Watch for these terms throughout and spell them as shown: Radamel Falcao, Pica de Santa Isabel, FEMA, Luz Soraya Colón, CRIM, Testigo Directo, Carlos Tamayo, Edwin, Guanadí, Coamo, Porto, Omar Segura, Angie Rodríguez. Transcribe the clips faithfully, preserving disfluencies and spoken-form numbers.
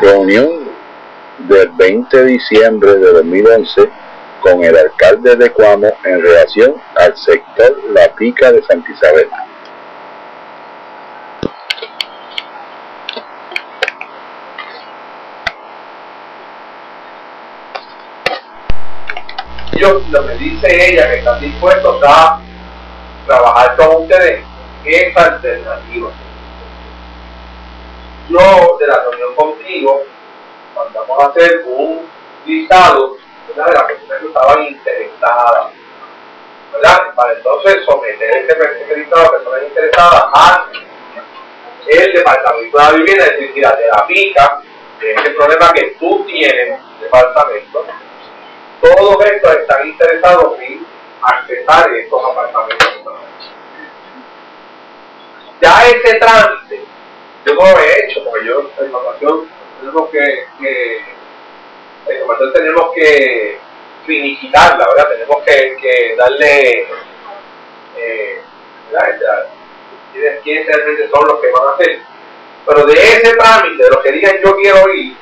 reunión del veinte de diciembre de dos mil once con el alcalde de Coamo en relación al sector La Pica de Santa Isabel. Yo, lo que dice ella, que están dispuestos a trabajar con ustedes, es alternativa. Yo, de la reunión contigo, mandamos a hacer un listado, ¿verdad?, de las personas que estaban interesadas, ¿verdad?, para entonces someter este listado de personas interesadas a el Departamento de la Vivienda, es decir, a de la pica, que es el problema que tú tienes, departamento. Todos estos están interesados en accesar estos apartamentos. Ya ese trámite, yo no lo he hecho, porque yo, la información, tenemos que, que la información tenemos que finiquitarla, ¿verdad? Tenemos que, que darle, eh, quiénes realmente son los que van a hacer. Pero de ese trámite, de los que digan yo quiero ir,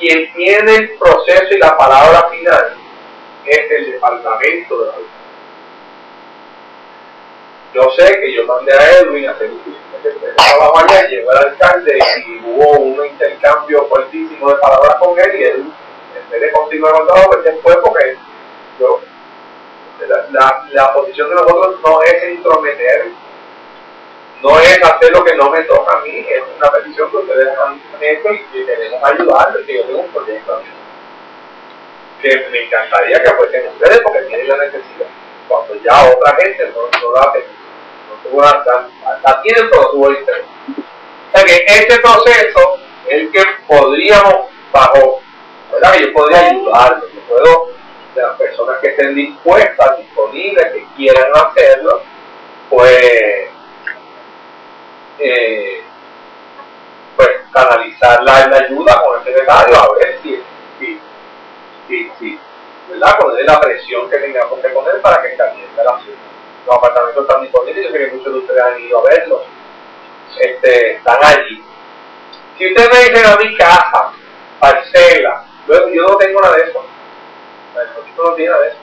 quien tiene el proceso y la palabra final es el Departamento de la Vivienda. Yo sé que yo mandé a Edwin a hacer el trabajo allá, llegó al alcalde y hubo un intercambio fuertísimo de palabras con él, y él, en vez de continuar el trabajo, pues después, porque yo, la, la, la posición de nosotros no es intrometer, no es hacer lo que no me toca a mí, es una petición que ustedes han hecho y que tenemos que ayudarles, que yo tengo un proyecto a mí, que me encantaría que fuesen ustedes porque tienen la necesidad. Cuando ya otra gente no, no la hace, no tuvo hasta, hasta tienen, pero tuvo interés. O sea que este proceso es el que podríamos, bajo, ¿verdad?, yo podría ayudarles, yo puedo, de las personas que estén dispuestas, disponibles, que quieran hacerlo, pues... Eh, pues canalizar la, la ayuda con el secretario, a ver si, si, si, si ¿verdad?, poner la presión que tengamos que poner para que caliente la ciudad. Los apartamentos están disponibles, yo sé que muchos de ustedes han ido a verlos, este, están allí. Si ustedes me dicen a mi casa, parcela, yo, yo no tengo nada de eso, el no tiene nada de eso.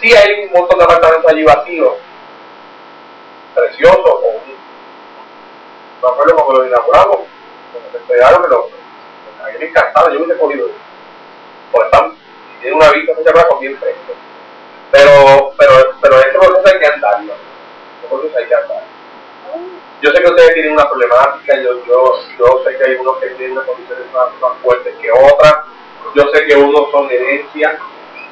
Si sí, hay un montón de apartamentos allí vacíos, precioso, con un, no acuerdo cuando lo inauguramos, cuando se entregaron, pero a mí me encantaba, yo me he cogido, porque están, tienen una vista mucha cosa bien fresca, pero, pero, pero este proceso hay que andarlo, este proceso hay que andarlo. Yo sé que ustedes tienen una problemática, yo, yo, yo sé que hay unos que tienen unas condiciones más, más fuertes que otras, yo sé que unos son herencia,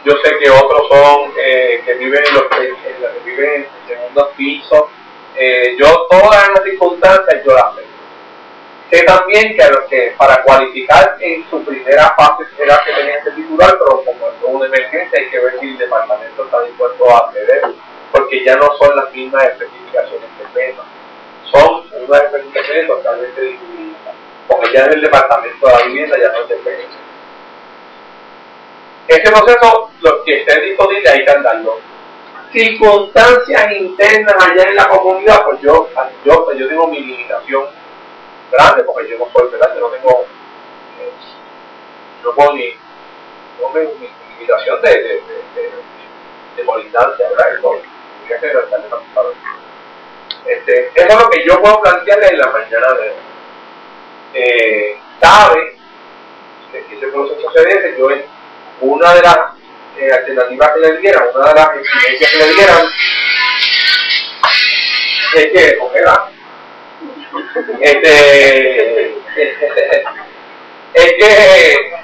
yo sé que otros son, eh, que viven en los que, en los que viven en segundos pisos. Eh, yo todas las circunstancias yo las tengo. Sé también que, lo que para cualificar en su primera fase era que tenía que titular, pero como es una emergencia hay que ver si el departamento está dispuesto a acceder, porque ya no son las mismas especificaciones que FEMA, son unas especificaciones totalmente distintas, porque ya es el departamento de la vivienda, ya no es de FEMA. Ese proceso, los que estén disponibles hay que andarlo. Circunstancias internas allá en la comunidad, pues yo, yo, yo tengo mi limitación grande, porque yo no soy, ¿verdad?, yo no tengo, eh, yo pongo mi, yo mi, mi limitación de, de, de, de, de colindancia, ¿verdad? Eso, este, eso es lo que yo puedo plantearle en la mañana de hoy. Eh, sabe que si ese proceso se debe, yo una de las Eh, alternativas que le dieran, una de las exigencias que le dieran es que, ¿cómo era? Este, es que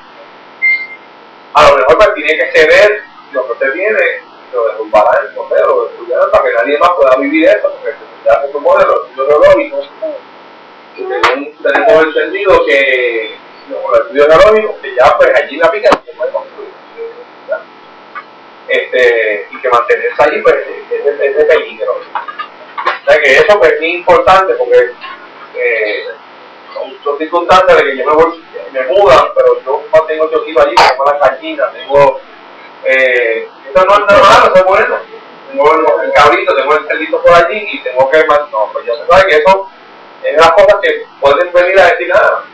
a lo mejor pues, tiene que ceder lo que usted tiene, lo de un balance, o sea, lo de para que nadie más pueda vivir eso, porque ya se supone los estudios geológicos, tenemos el sentido que con los estudios geológicos, que ya pues allí la pica se puede construir. Este, y que mantenerse allí pues es, es, es de peligro. O sea que eso pues es importante porque eh, son circunstancias de que yo me, voy, me mudan, pero yo mantengo yo allí, tengo las gallinas, tengo eh, eso no es nada malo, eso es bueno, tengo el cabrito, tengo el cerdito por allí y tengo que más, no, pues ya se sabe que eso es las cosas que pueden venir a decir nada.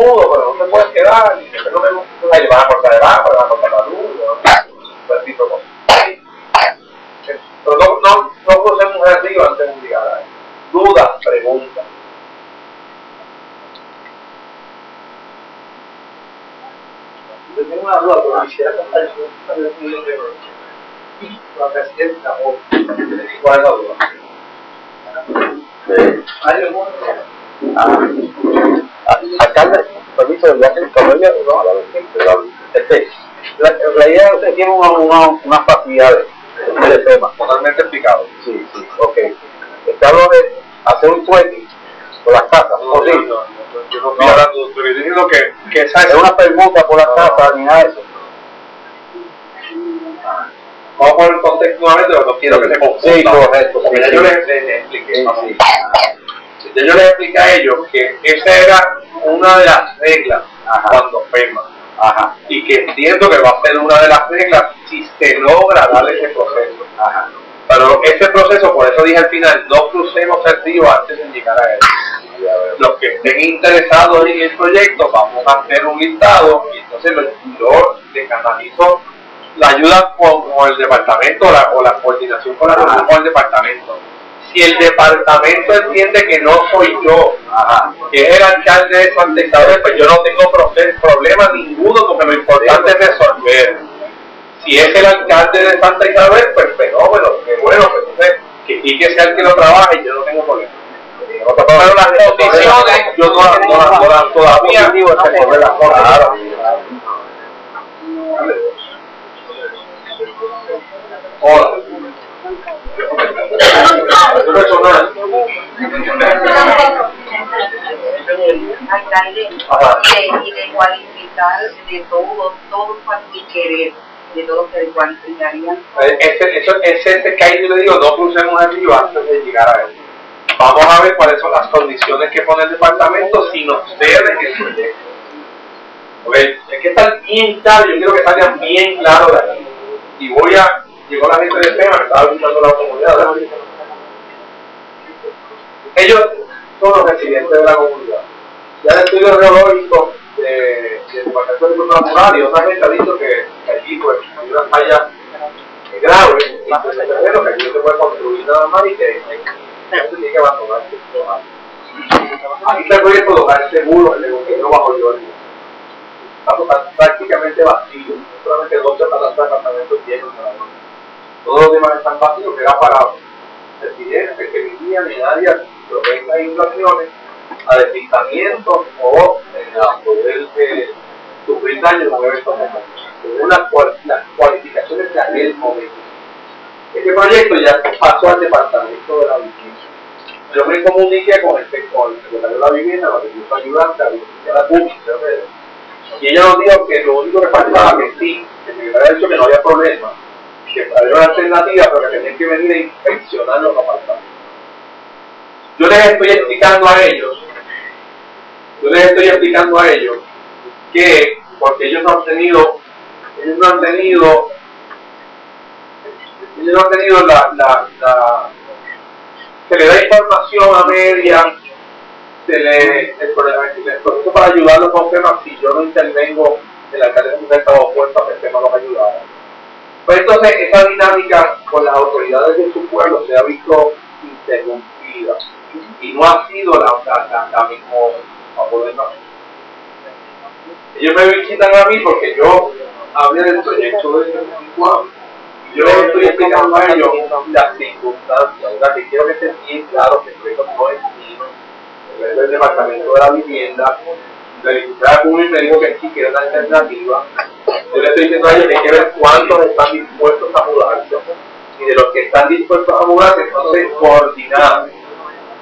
escudo, pero no te puedes quedar, y siempre no me gusta, le van a cortar el agua, le van a cortar la luz, todo el tipo de cosas. Pero no, no, no crucemos un río antes de un a dudas, preguntas. Yo tengo una duda, pero quisiera contar eso. La presidenta, ¿cuál es la duda? ¿Hay algún? Alcalde, permiso, ya que el cabello no habla de la idea es que tiene unas facilidades de FEMA. Totalmente explicado. Sí, sí, ok. Está hablando de hacer un trueque por las casas, ¿no? Sí. Yo no estoy hablando de trueque, diciendo que es una permuta por las casas, ni nada de eso. Vamos por el contexto nuevamente, pero no quiero que se confunda. Sí, correcto. Porque ya yo les expliqué. Ya yo les expliqué a ellos que esa era una de las reglas. Ajá. Cuando FEMA. Ajá. Y que entiendo que va a ser una de las reglas si se logra darle ese proceso. Ajá. Pero ese proceso, por eso dije al final, no crucemos el río antes de llegar a él. Los que estén interesados en el proyecto, vamos a hacer un listado y entonces yo les canalizo la ayuda con el departamento o la, o la coordinación con, la, con el departamento. Si el departamento entiende que no soy yo, ajá, que es el alcalde de Santa Isabel, pues yo no tengo problema ninguno, porque lo importante es resolver. Si es el alcalde de Santa Isabel, pues fenómeno, que bueno, pues entonces, que sí que sea el que lo trabaje, yo no tengo problema. Pero las condiciones, yo no las no las todas todavía, digo, es resolver las cosas. Hola. Personal. Alcalde, de, y de cualificar de todo, todo mi querer, de todo que cualificarían. Ese, eso, ese, ese que ahí yo le digo, no crucemos el río antes de llegar a él. Vamos a ver cuáles son las condiciones que pone el departamento sin ustedes que suelen. Okay. Es que están bien claros, yo quiero que salgan bien claros de aquí. Y voy a, llegó la gente de FEMA, estaba visitando la comunidad, ¿verdad? Ellos son los residentes de la comunidad. Ya el estudio geológico del Departamento de Recursos Naturales y otra gente ha dicho que aquí pues hay una falla grave y más de terreno que aquí no se puede construir nada más y que se tiene que abandonar. Aquí se puede colocar seguro el gobierno bajo el gobierno. Está prácticamente vacío, solamente dos departamentos llenos. Todos los demás están vacíos, queda parado. Residentes que vivían en áreas propensa a inundaciones, a deslizamientos o eh, a poder eh, sufrir daños o eventos según las, cual, las cualificaciones de aquel momento. Este proyecto ya pasó al departamento de la vivienda. Yo me comuniqué con el secretario de la vivienda, la vivienda ayudante, la vivienda pública, y ella nos dijo que lo único que faltaba que sí, que me había dicho que no había problema, que había una alternativa, pero que tenían que venir a inspeccionar los apartados. Yo les estoy explicando a ellos, yo les estoy explicando a ellos que, porque ellos no han tenido, ellos no han tenido, ellos no han tenido la, la, la se le da información a media, se le, el problema es que el proceso para ayudarlos con FEMA, si yo no intervengo, el alcalde de estaba opuesto a que FEMA los ayudara. Pues entonces esa dinámica con las autoridades de su pueblo se ha visto interrumpida y no ha sido la, la, la, la misma problema. Ellos me visitan a mí porque yo hablé del proyecto de Coamo. Yo estoy explicando a ellos las circunstancias, ¿verdad? Que quiero que estén bien claros que el proyecto no es mío, es del departamento de la vivienda. La diputada pública me dijo que sí, que era una alternativa. Yo le estoy diciendo a ellos que hay que ver cuántos están dispuestos a mudarse. Y de los que están dispuestos a mudarse, entonces coordinar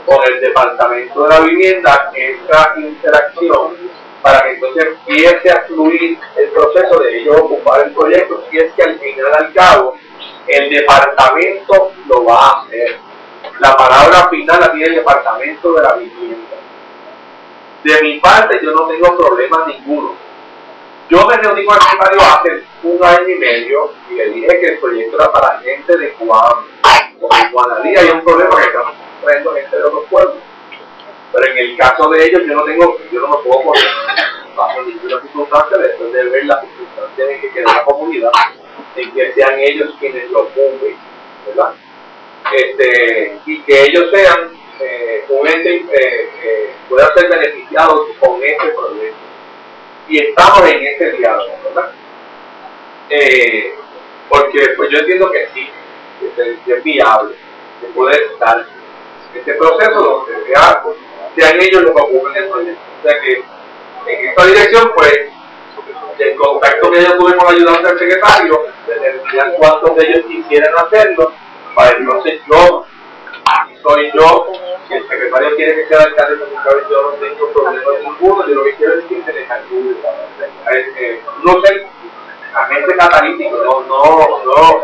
con el departamento de la vivienda esta interacción para que entonces empiece a fluir el proceso de ellos ocupar el proyecto. Si es que al final, al cabo, el departamento lo va a hacer. La palabra final la tiene el departamento de la vivienda. De mi parte, yo no tengo problema ninguno. Yo me reuní con el secretario hace un año y medio y le dije que el proyecto era para gente de Coamo. Porque en Guanadí hay un problema que estamos trayendo gente de otros pueblos. Pero en el caso de ellos, yo no tengo, yo no me puedo poner. bajo ninguna circunstancia, después de ver las circunstancias en que queda la comunidad, en que sean ellos quienes lo cumplen, ¿verdad? Este, y que ellos sean eh, un ente eh, eh, pueda ser beneficiado con este proyecto. Y estamos en ese diálogo, ¿verdad? Eh, porque pues yo entiendo que sí, que es viable, que puede estar este proceso donde se haga, pues, sean ellos los que ocupen el proyecto. O sea que en esta dirección, pues, el contacto que ellos tuvimos ayudando al secretario, determinar cuántos de ellos quisieran hacerlo, para entonces yo, soy yo, si el secretario quiere que sea alcalde municipal, yo no tengo problema de ninguno, yo lo que quiero es que se les ayude. Eh, no sé, agente catalítico, no, no, no.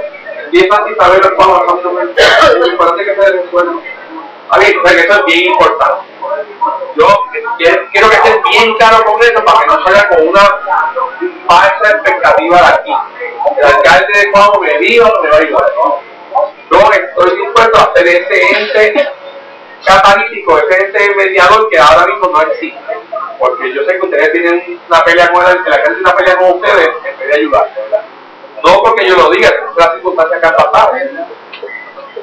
Y es fácil saber lo que estamos hablando con el secretario, parece que se desencuentran. A ver, o sea que eso es bien importante. Yo quiero que estén bien claros con eso para que no salga con una falsa expectativa de aquí. El alcalde de Coamo me dijo, me va a ayudar. Yo estoy dispuesto a ser ese ente catalítico, ese ente mediador que ahora mismo no existe. Porque yo sé que ustedes tienen una pelea con el, que la gente tiene una pelea con ustedes en vez de ayudar. No porque yo lo diga, es una circunstancia que ha pasado.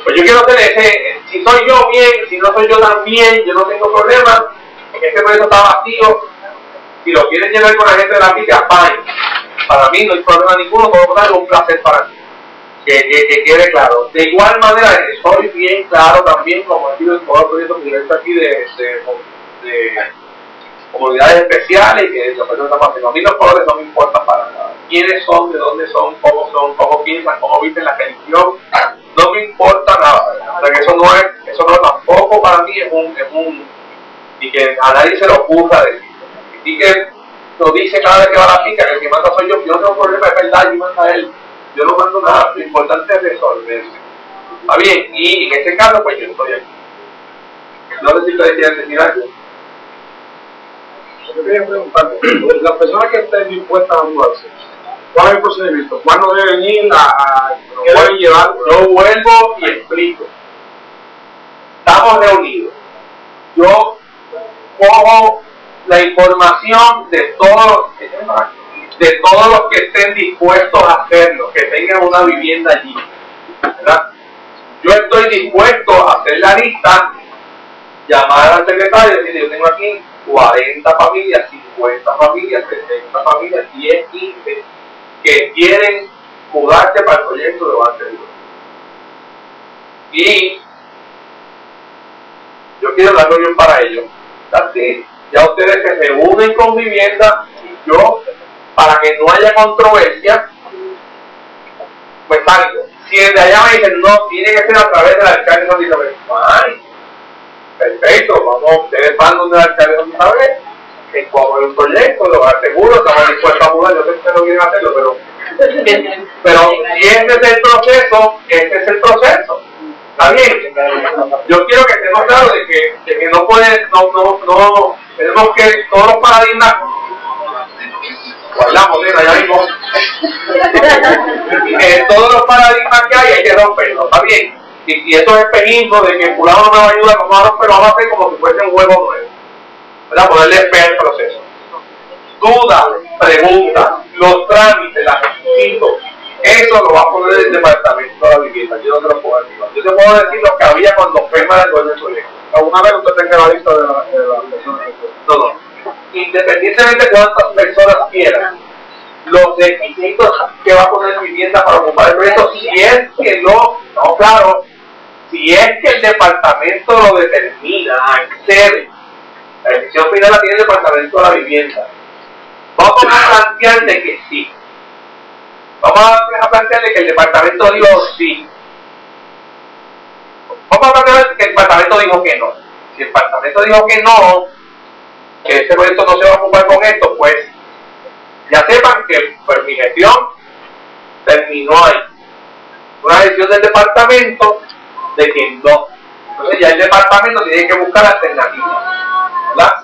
Pues yo quiero tener ese, si soy yo bien, si no soy yo tan bien, yo no tengo problemas, este proyecto está vacío, si lo quieren llenar con la gente de la pica, fine. Para mí no hay problema ninguno, todo lo contrario, un placer para mí. Que, que, que quede claro. De igual manera, soy bien claro también, como ha sido en todos los proyectos que yo he hecho aquí de, de, de comunidades especiales, que la persona está pasando. A mí los colores no me importan para nada. Quiénes son, de dónde son, cómo son, cómo piensan, cómo visten la religión, no me importa nada. O sea, que eso no es, eso no es tampoco para mí, es un, es un, y que a nadie se le ocurra decir. Y que lo dice cada vez que va a la pica, que el que manda soy yo, que yo no tengo problema, es verdad, yo mando a él. Yo no mando nada, lo importante es resolverse. Está bien, y en este caso, pues yo estoy aquí. No sé si ustedes quieren decir algo. Yo quería preguntarle, las personas que estén dispuestas a mudarse, ¿cuál es el procedimiento? ¿Cuándo deben ir? A, a ¿Qué deben llevar? Yo vuelvo y explico. Estamos reunidos. Yo cojo la información de todos, de todos los que estén dispuestos a hacerlo, que tengan una vivienda allí, ¿verdad? Yo estoy dispuesto a hacer la lista, llamar al secretario y decir, yo tengo aquí cuarenta familias, cincuenta familias, sesenta familias, diez, quince, que quieren mudarse para el proyecto de Barcelona. Y yo quiero dar reunión para ellos. Así, ya ustedes se reúnen con vivienda y yo, para que no haya controversia, pues salgo. Si desde allá me dicen, no, tiene que ser a través del alcalde de Santa Isabel. Ay, perfecto, vamos, ustedes van donde el alcalde de Santa Isabel, que cobre un proyecto, lo aseguro, estamos dispuestos a mudar, yo sé que ustedes no quieren hacerlo, pero, pero si este es el proceso, este es el proceso. Está bien, yo quiero que estemos claros de que, de que no puede, no, no, no, tenemos que todos los paradigmas, guardamos, nena, ya vimos. eh, todos los paradigmas que hay hay que romperlos, está bien. Y, y estos espejismos de que fulano no va a ayudar, no va a romper, vamos a hacer como si fuese un juego nuevo, ¿verdad? Poderle ver el proceso. Dudas, preguntas, los trámites, las requisitos, eso lo va a poner el departamento de la vivienda. Yo no te lo puedo decir. Yo te puedo decir lo que había cuando FEMA del gobierno de colegio. ¿Alguna vez usted tenga la lista de la persona? No, no. Independientemente de cuántas personas quieran, los requisitos que va a poner vivienda para ocupar el proyecto, si es que no, no claro, si es que el departamento lo determina, accede, la decisión final la tiene el departamento de la vivienda. Vamos a plantear de que sí, vamos a plantear de que el departamento dijo sí, vamos a plantear que el departamento dijo que no. Si el departamento dijo que no, que este proyecto no se va a ocupar con esto, pues ya sepan que pues, mi gestión terminó ahí. Una gestión del departamento de que no. Entonces ya el departamento tiene que buscar alternativas, ¿verdad?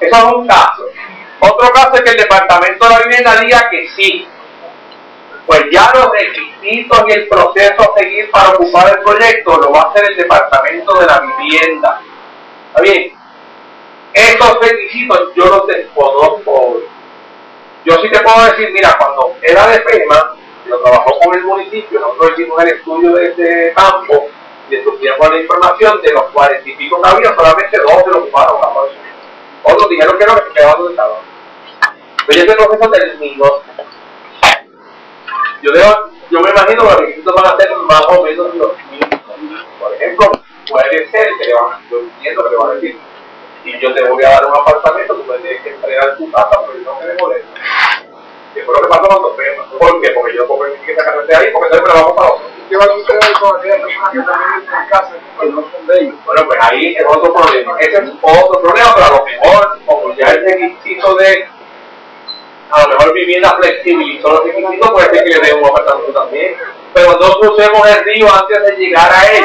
Eso es un caso. Otro caso es que el departamento de la vivienda diga que sí. Pues ya los requisitos y el proceso a seguir para ocupar el proyecto lo va a hacer el departamento de la vivienda. ¿Está bien? Estos requisitos yo los desconozco hoy. Yo sí te puedo decir, mira, cuando era de FEMA, lo trabajó con el municipio, nosotros hicimos el estudio de este campo y estudiamos la información de los cuarenta y pico que había, solamente dos se lo ocuparon. Otros dijeron que no, que se quedaban donde estaban. Pero este proceso terminó. Yo, debo, yo me imagino que los requisitos van a ser más o menos los mismos. Por ejemplo, puede ser que le van a, yo entiendo que le van a decir, y yo te voy a dar un apartamento, tú me tienes que entregar tu casa, pero no me demoré. Que fue lo que pasó cuando FEMA. ¿Por qué? Porque yo compré esa carretera ahí, porque entonces me la vamos para otro. ¿Qué va a suceder con aquellas personas que también tienen casa y no son de ellos? Bueno, pues ahí es otro problema. Ese es otro problema, pero a lo mejor, como ya el requisito de, a lo mejor vivienda flexibilizó los requisitos, puede ser que le dé un apartamento también. Pero no crucemos el río antes de llegar a él.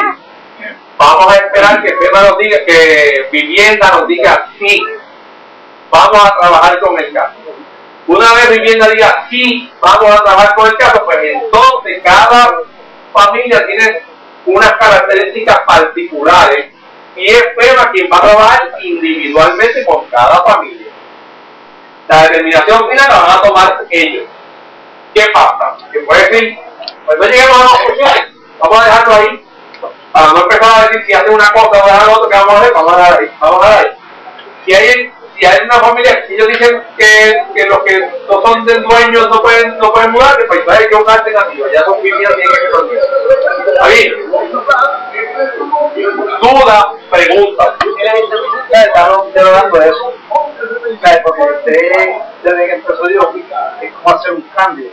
Vamos a esperar que FEMA nos diga, que vivienda nos diga sí. Vamos a trabajar con el caso. Una vez vivienda diga sí, vamos a trabajar con el caso, pues entonces cada familia tiene unas características particulares y es FEMA quien va a trabajar individualmente con cada familia. La determinación final la van a tomar ellos. ¿Qué pasa? Que puede decir, pues no lleguemos a las opciones, vamos a dejarlo ahí. Para no empezar a decir si hace una cosa o dejar otra, que vamos a hacer, vamos a dejar ahí, vamos a dejar ahí. Si hay, si hay una familia, si ellos dicen que, que los que no son del dueño no pueden, no pueden mudarse, pues hay que una alternativa, ya son familias tienen que resolver. Ahí, dudas, preguntas. Estaba dando eso, porque usted desde que empezó yo, es como hacer un cambio.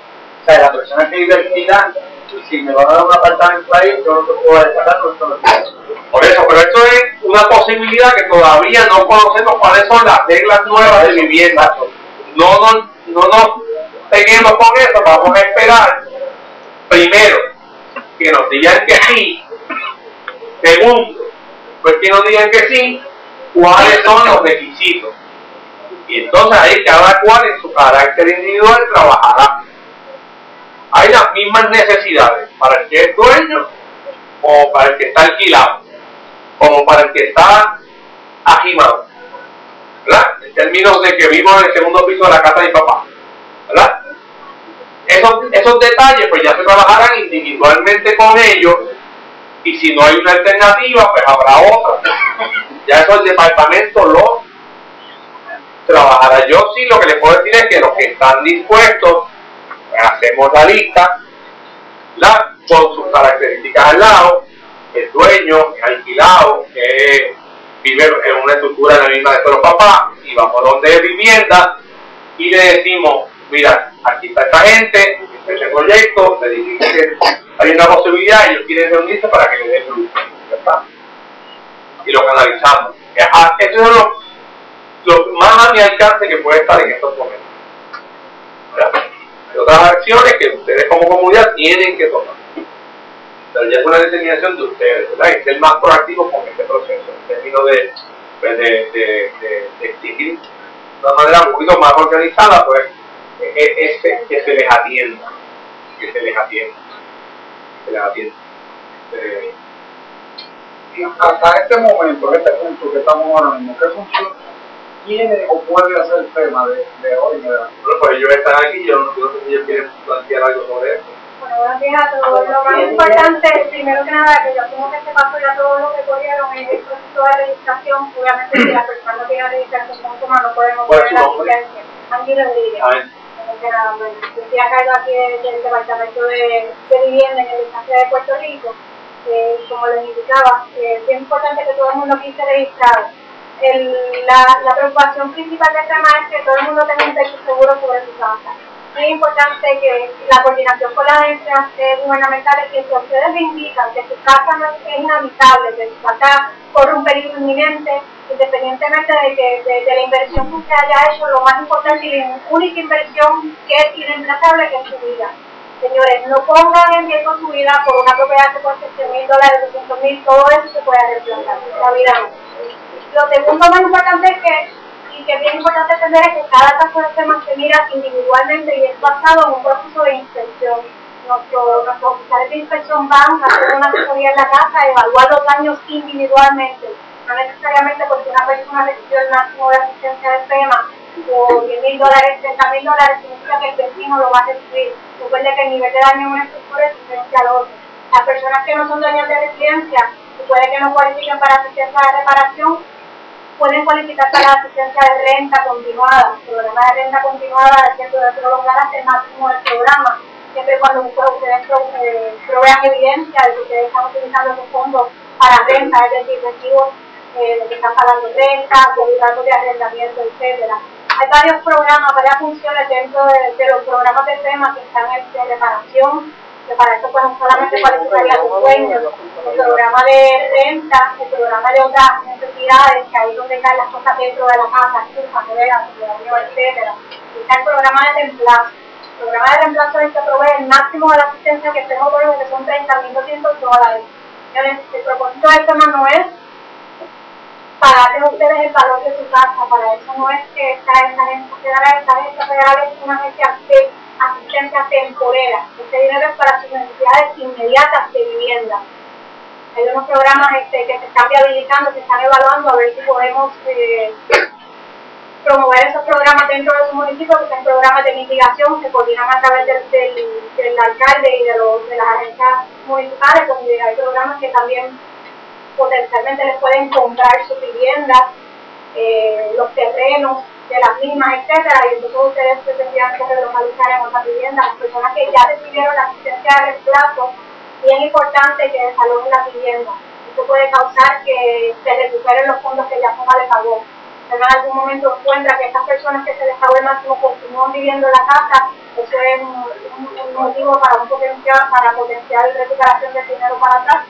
O sea, la persona que vive al final, si me van a dar un apartamento ahí, yo no te puedo descartar con esto. Por eso, pero esto es una posibilidad que todavía no conocemos cuáles son las reglas nuevas de vivienda. No nos no, no peguemos con eso, vamos a esperar primero que nos digan que sí. Segundo, pues que nos digan que sí, cuáles son los requisitos. Y entonces ahí cada cual en su carácter individual trabajará. Hay las mismas necesidades para el que es dueño o para el que está alquilado, como para el que está ajimado, ¿verdad? En términos de que vivo en el segundo piso de la casa de mi papá, ¿verdad? Esos, esos detalles pues ya se trabajarán individualmente con ellos y si no hay una alternativa pues habrá otra. Ya eso el departamento lo trabajará. Yo sí lo que les puedo decir es que los que están dispuestos, hacemos la lista, ¿la? Con sus características al lado, el dueño, el alquilado, que vive en una estructura en la misma de los papás, y vamos donde vivienda, y le decimos, mira, aquí está esta gente, este proyecto, le dicen que hay una posibilidad, ellos quieren reunirse para que le den luz, ¿verdad? Y lo canalizamos. Eso es lo, lo más a mi alcance que puede estar en estos momentos, ¿verdad? Hay otras acciones que ustedes como comunidad tienen que tomar. Pero ya es una determinación de ustedes, ¿verdad? Y ser más proactivos con este proceso, en términos de, pues de, de, de, de exigir de una manera un poquito más organizada, pues, es, es, que se les atienda, que se les atienda, que se les atienda. Eh, hasta este momento, este punto que estamos ahora mismo, ¿qué funciona? ¿Tiene o puede hacer el tema de, de hoy? Bueno, pues ellos están aquí, yo no sé si ellos quieren plantear algo sobre esto. Bueno, buenos días a todos. Lo más importante, primero que nada, que yo asumo que se pasó ya todo lo que cogieron en el proceso de registración. Obviamente, si la persona no tiene registración, no podemos poner la asistencia. Angie Rodríguez. Yo estoy a cargo aquí del Departamento de Vivienda en el Estado de Puerto Rico. Eh, como les indicaba, eh, es importante que todo el mundo quise registrado. El, la, la preocupación principal de FEMA es que todo el mundo tenga un techo seguro sobre su casa. Es importante que la coordinación con las agencias gubernamentales, que si ustedes le indican que su casa no es inhabitable, que su casa corre un peligro inminente, independientemente de, que, de, de la inversión que usted haya hecho, lo más importante y la única inversión que es irreemplazable que es su vida. Señores, no pongan en riesgo su vida por una propiedad que cueste cien mil dólares, doscientos mil, todo eso se puede reemplazar, la vida no. Lo segundo más importante es que, y que es bien importante entender, es que cada caso de FEMA se mira individualmente y es basado en un proceso de inspección. Nuestros oficiales de inspección van a hacer una asesoría en la casa, evaluar los daños individualmente. no necesariamente porque una persona recibió el máximo de asistencia de FEMA o diez mil dólares, treinta mil dólares, significa que el vecino lo va a recibir. Recuerde que el nivel de daño en una estructura es diferente al otro. Las personas que no son dueñas de residencia, y puede que no cualifiquen para asistencia de reparación, pueden cualificar para la asistencia de renta continuada. El programa de renta continuada, haciendo de prolongar hasta el máximo del programa, siempre cuando ustedes provean evidencia de que ustedes están utilizando esos fondos para renta, es decir, recibos eh, de que están pagando renta, contratos de arrendamiento, etcétera. Hay varios programas, varias funciones dentro de, de los programas de FEMA que están en reparación, que para eso pues no solamente cualificaría los dueños, el programa de renta, el programa de otras necesidades, que ahí donde caen las cosas dentro de la casa, estufas, neveras, etcétera. Está el programa de reemplazo. El programa de reemplazo es que provee el máximo de la asistencia que estemos por lo que son treinta mil doscientos dólares. El propósito del tema no es pagarles a ustedes el valor de su casa, para eso no es que esta agencia federal, esta agencia federal es una agencia de asistencia temporera. Este dinero es para sus necesidades inmediatas de vivienda. Hay unos programas este, que se están viabilizando, se están evaluando a ver si podemos eh, promover esos programas dentro de su municipio, que son programas de mitigación, se coordinan a través del, del, del alcalde y de, los, de las agencias municipales, donde hay programas que también potencialmente les pueden comprar sus viviendas, eh, los terrenos de las mismas, etcétera, y entonces ustedes se tendrían que relocalizar en otras viviendas. Las personas que ya recibieron la asistencia de reemplazo, bien importante que desalojen las viviendas. Esto puede causar que se recuperen los fondos que ya FEMA le pagó. En algún momento encuentra que estas personas que se les pagó el máximo continúan viviendo en la casa, eso es un, un motivo para un potencial, para potencial recuperación del dinero para atrás.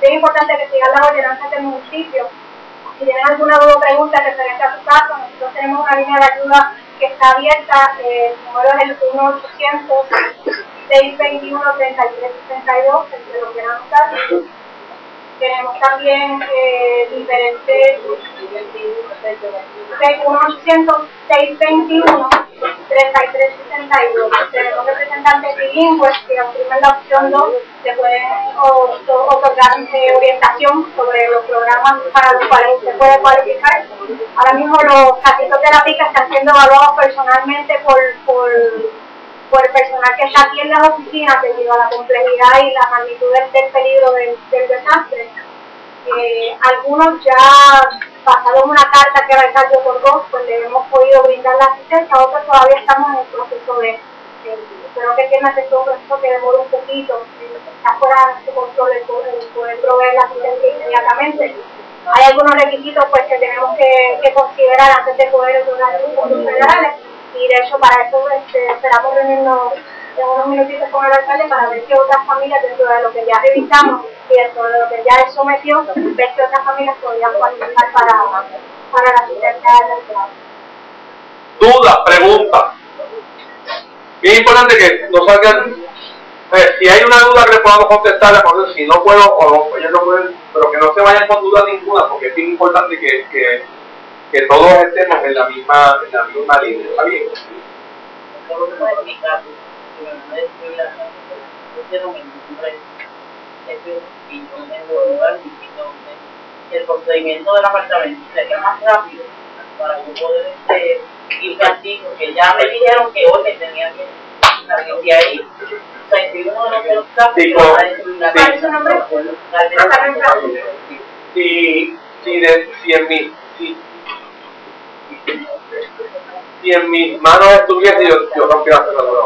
Es importante que sigan las ordenanzas del municipio. Si tienen alguna duda o pregunta referente a su caso, nosotros tenemos una línea de ayuda que está abierta, eh, el número es el uno ochocientos seiscientos veintiuno treinta y tres sesenta y dos, el que lo quieran usar. Tenemos también eh, diferentes uno ochocientos seiscientos veintiuno treinta y tres sesenta y dos. Tenemos representantes bilingües que oprimen la opción dos, se pueden o, o, otorgar eh, orientación sobre los programas para los cuales se puede cualificar. Ahora mismo los casitos de la Pica están siendo evaluados personalmente por, por, por el personal que está aquí en las oficinas debido a la complejidad y la magnitud del peligro del, del desastre. Eh, algunos ya pasaron una carta que el alcalde otorgó, pues le hemos podido brindar la asistencia, otros todavía estamos en el proceso de, de espero que entiendan que es un proceso que demora un poquito, está fuera de nuestro control el poder proveer la asistencia inmediatamente. Hay algunos requisitos pues que tenemos que, que considerar antes de poder otorgar los fondos federales, y de hecho para eso este, esperamos reunirnos en unos minutitos con el alcalde para ver que otras familias, dentro de lo que ya revisamos y dentro de lo que ya él sometió, ver que otras familias podrían cualificar para, para la asistencia del Estado. Dudas, preguntas. Bien importante que no salgan, eh, si hay una duda que le podamos contestar, si no puedo o no, yo no puedo, pero que no se vayan con duda ninguna, porque es bien importante que, que, que todos estemos en la misma, en la misma línea. ¿Está bien? El procedimiento del apartamento sería más rápido para poder este, ir así, porque ya me dijeron que hoy me tenían que salir de ahí. O sea, si uno no se está, si si en mí si, si en mis manos estuviese, yo, yo rompiera la hora.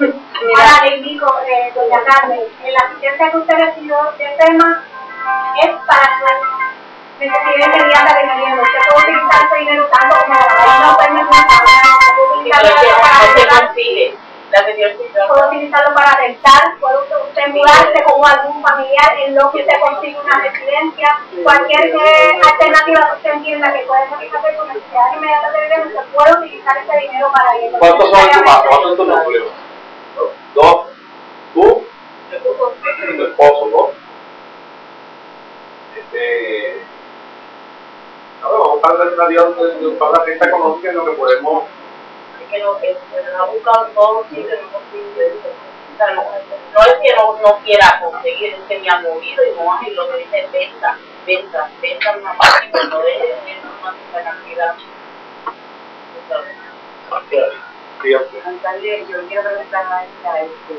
Ahora le indico, eh, doña Carmen, la asistencia que usted recibió de FEMA es para su necesidad inmediata de vivienda. Usted puede utilizar ese dinero tanto como no permite. Puede utilizarlo para rentar, puede usted mudarse con algún familiar en lo que usted consigue una residencia. Cualquier eh, alternativa que usted entienda que puede satisfacer con necesidades inmediatas de vivienda, usted puede utilizar ese dinero para vivienda. ¿Cuántos son tus padres? ¿Cuántos son tus núcleos? Dos. ¿Tú? Y tu esposo, ¿no? Este... Ahora vamos a hablar de la vida para la gente económica en lo que podemos... que no, que se ha buscado todo, sí, que no consigue, o sea, no, no es que no, no quiera conseguir, es que me ha movido y no hace lo que dice venta. vendan, vendan más y no dejen de más esa cantidad. Entonces, yo quiero preguntar a este,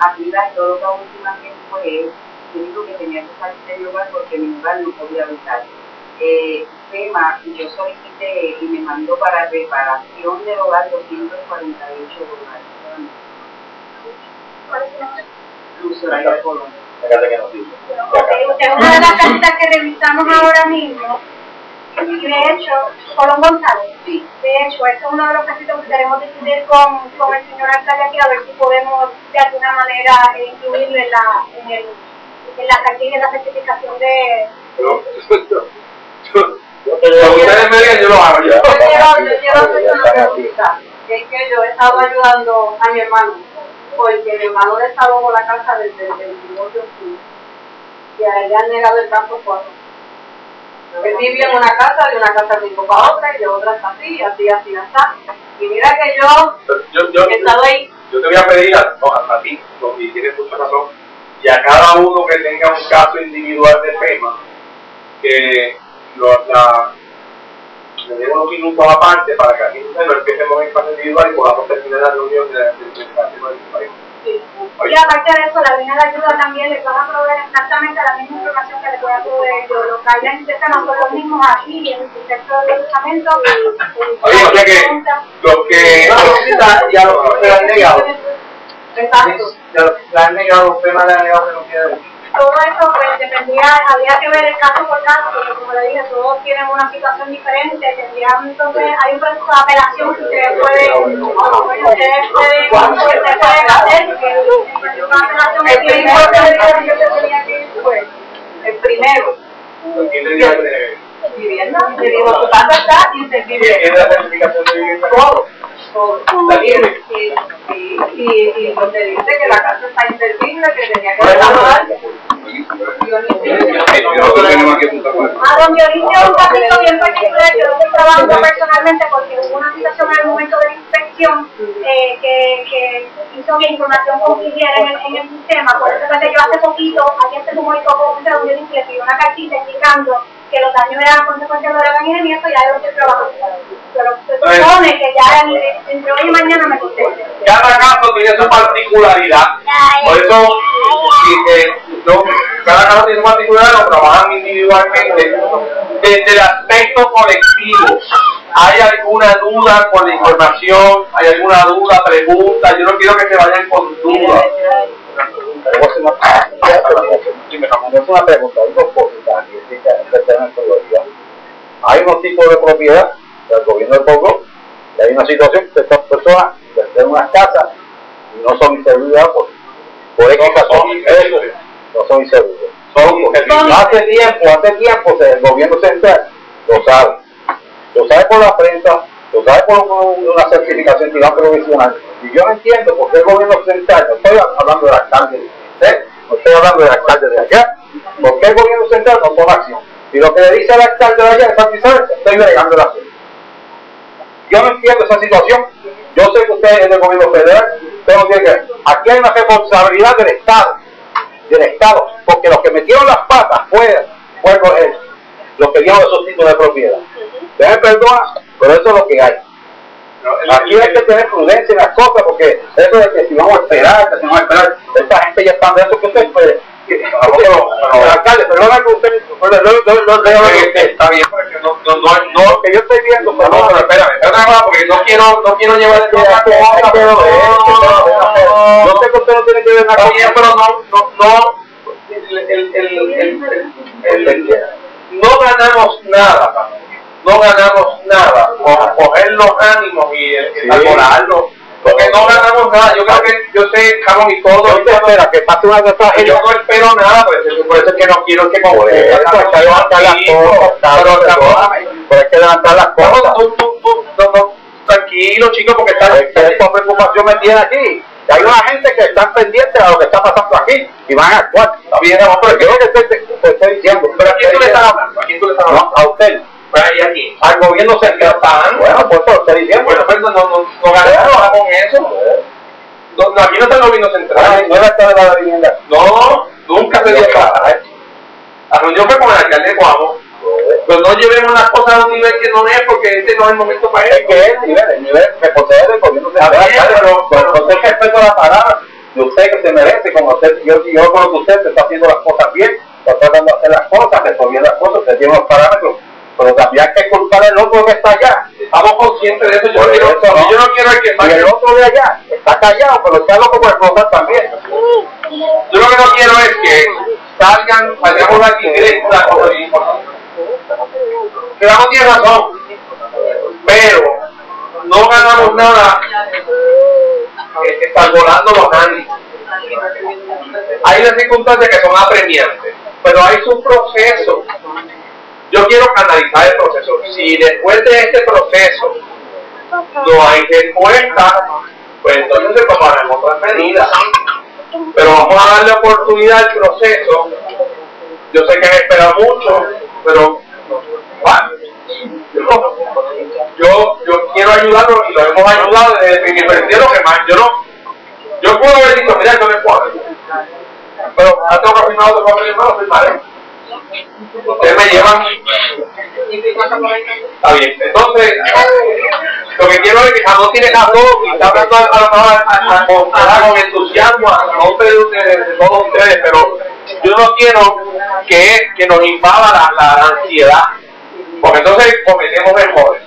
a Pilar, yo lo que últimamente fue, yo digo que tenía que salir del lugar porque mi lugar no podía habitar. Eh, FEMA, yo solicité y me mandó para reparación del hogar doscientos cuarenta y ocho dólares. ¿Cuál es el nombre? Luz Soraya Colón. Es una de las casitas que revisamos ahora mismo. Y de hecho, Colón González, sí. De hecho, ese es uno de los casitos que queremos decidir con, con el señor alcalde aquí, a ver si podemos de alguna manera incluirlo en la, en el, en la cartilla y en la certificación de... No, ustedes me digan, yo lo hago ya. Yo quiero hacer una pregunta, que es que yo he estado ayudando a mi hermano, porque mi hermano le está bajo la casa desde el veintiuno de octubre, y a él le han negado el campo cuatro. Él vive en una casa, de una casa de para otra, y de otra está así, así, así, así. Y mira que yo, yo, yo he estado ahí. Yo te voy a pedir a, a ti, y tienes mucha razón, y a cada uno que tenga un caso individual de FEMA, que lo, la, le demos unos minutos aparte para que aquí no empecemos en fase individual y podamos terminar la reunión de la administración del país. Sí. Y aparte de eso, la línea de ayuda también les van a proveer exactamente la misma información que les voy a proveer yo. Los que hayan interesado son los mismos aquí en el sector de deslocamiento. Oye, o sea que los que ya los que han negado. Exacto. Ya han negado, los temas le han negado renunciado. Todo eso pues dependía, había que ver el caso por caso, porque como le dije, todos tienen una situación diferente, tendrían, entonces hay un proceso de apelación que ustedes pueden, ustedes pueden, ustedes pueden hacer, que el proceso de apelación el primero que tenía que ir fue, el primero. ¿Quién le dio de vivienda? Le digo, su casa está y se vive. ¿Quién le dio la certificación de vivienda? Todo. Y, y, y, y donde dice que la casa está inservible, que tenía que trabajar. A don Dionisio es un caso bien particular, yo lo estoy trabajando personalmente porque hubo una situación en el momento de la inspección eh, que, que hizo que información confluyera en, en el sistema. Por eso que yo hace poquito, alguien se comunicó con don Dionisio y le pidió una cartita indicando que los daños eran consecuencia del huracán y de viento, ya yo estoy trabajando. Pero se supone que ya entre hoy y mañana me conteste. Cada caso tiene su particularidad. Por eso, si, eh, no, cada caso tiene su particularidad, lo trabajan individualmente. Desde el aspecto colectivo, ¿hay alguna duda con la información? ¿Hay alguna duda, pregunta? Yo no quiero que se vayan con dudas. Es una pregunta, es una pregunta. Hay unos tipos de propiedad, el gobierno de poco, y hay una situación que estas personas que tienen unas casas no son inservibles por, por X razón, eso, no son inservibles. Son inservibles. Hace tiempo, hace tiempo el gobierno central lo sabe, lo sabe por la prensa, lo sabe por una certificación que va provisional. Y yo no entiendo por qué el gobierno central, no estoy hablando de las calles, ¿eh? No estoy hablando de las calles de acá, ¿por qué el gobierno central no toma acción? Y lo que le dice al alcalde de allá de Santa Isabel, estoy delegando la acción. Yo no entiendo esa situación. Yo sé que usted es del gobierno federal, pero tiene que ver. Aquí hay una responsabilidad del Estado, del Estado, porque los que metieron las patas fue, fue con ellos, los que dieron esos títulos de propiedad. Usted me perdona, pero eso es lo que hay. Aquí hay que tener prudencia en las cosas, porque eso de que si vamos a esperar, que si vamos a esperar, esta gente ya está de eso que usted puede. Alcalde, perdona que usted está bien, no lo que yo estoy viendo, pero no, pero espérame, porque no quiero, no quiero llevar el a cosa, pero no sé que usted no tiene que ver nada con eso, pero no, no, no, no ganamos nada, no ganamos nada con coger los ánimos y elaborarlos. Porque no ganamos nada, yo creo que yo sé, Carlos y todo, yo, espera, que pase una cosa, yo no espero nada, pues, por eso es que no quiero que como pues, hay que levantar las cosas, pero, pero hay que levantar las cosas. No, tú, tú, tú, no, no, tranquilo, chicos, porque está, es que esta preocupación me tiene aquí. Hay una gente que está pendiente a lo que está pasando aquí y van a actuar. Está bien, no, pero yo que te, te estoy diciendo. Pero ¿a quién tú le estás hablando? ¿A quién tú le estás hablando? A usted. Aquí. Al gobierno se están, bueno, por eso estoy diciendo, bueno, pero no, no, no ganamos con eso. No, no, aquí no está el gobierno central, no, no está la vivienda. No, nunca se dio nada. La reunión fue con el alcalde de Coamo. Pero no llevemos las cosas a un nivel que no es, porque este no es el momento para eso. Es que el nivel, el nivel que posee el gobierno se sabe, pero con el respeto a la palabra de usted que se merece, como usted, yo, yo conozco a usted, se está haciendo las cosas bien, está tratando de hacer las cosas, resolviendo las cosas, usted tiene los parámetros, pero también hay que culpar al otro que está allá. Estamos conscientes de eso, yo, quiero, eso no. Yo no quiero el que pase. Y el otro de allá está callado, pero está loco por explotar también. Yo lo que no quiero es que salgan, salgamos la tigresa como el informe. Quedamos diez razón, pero no ganamos nada salvando los ánimos. Hay unas circunstancias que son apremiantes, pero hay su proceso. Yo quiero canalizar el proceso. Si después de este proceso no hay respuesta, pues entonces se tomarán otras medidas. Pero vamos a darle oportunidad al proceso. Yo sé que han esperado mucho, pero bueno, yo, yo quiero ayudarlo y lo hemos ayudado desde mi perspectiva, lo que más yo no, yo puedo haber dicho, mira, yo me cuadro, pero ha tengo que firmar otro papel, hermano, firmaré. Ustedes me llevan. Está bien, entonces lo que quiero es que no tiene razón y está hablando a con entusiasmo a nombre de todos ustedes, pero yo no quiero que, que nos invada la, la ansiedad, porque entonces cometemos errores.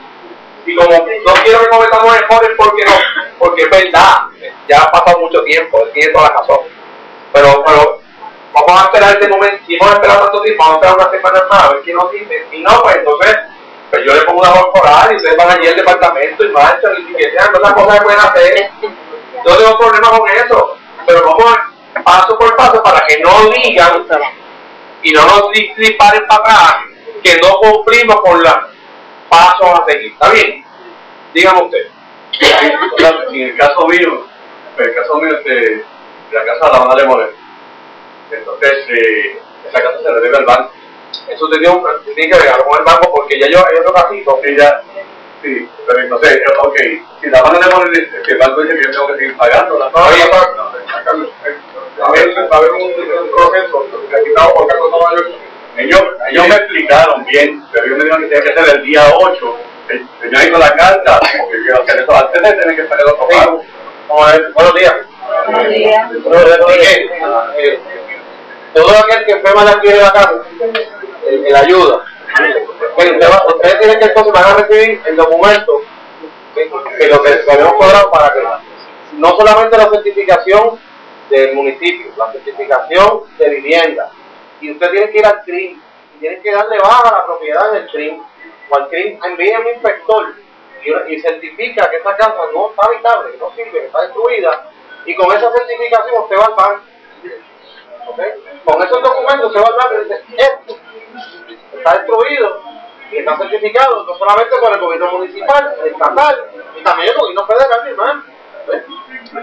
Y como no quiero que cometamos errores porque no, porque es verdad, ya ha pasado mucho tiempo, tiene toda la razón. Pero, pero vamos a esperar este momento, si hemos esperado tanto tiempo, vamos a esperar una semana más, a ver quién nos dice. Si no, pues entonces, pues yo le pongo una voz coral y ustedes van allí al departamento y marchan y que sean todas las cosas que pueden hacer. No tengo problema con eso, pero vamos paso por paso para que no digan y no nos disparen para atrás que no cumplimos con los pasos a seguir. ¿Está bien? Dígame usted. En el caso mío, en el caso mío, este, la casa la van a demoler. Entonces, eh, esa casa se le debe al banco. Eso te dio, tiene que ver con el banco porque ya yo, hay otro casito que ya, sí, pero entonces, ok, si la van a demoler, el banco dice que yo tengo que seguir pagando la a ver, a ver un, un proceso que ha quitado por Carlos Tamayo. Ellos, ellos me explicaron bien, pero ellos me dijeron que tenía que ser el día ocho. El señor hizo la carta, porque quiero hacer eso antes de tener que salir a otro pago. Buenos días. Buenos días. Todo aquel que FEMA le adquiere la casa, el, el ayuda. Bueno, usted va, ustedes tienen que entonces van a recibir el documento que lo que habíamos cuadrado para que no solamente la certificación del municipio, la certificación de vivienda, y usted tiene que ir al C R I M, y tiene que darle baja a la propiedad del C R I M, o al C R I M envía a un inspector y, y certifica que esa casa no está habitable, no sirve, está destruida, y con esa certificación usted va al banco, ¿okay? Con esos documentos usted va al banco y dice, esto está destruido, y está certificado, no solamente por el gobierno municipal, el estatal, y también el gobierno federal, mi hermano.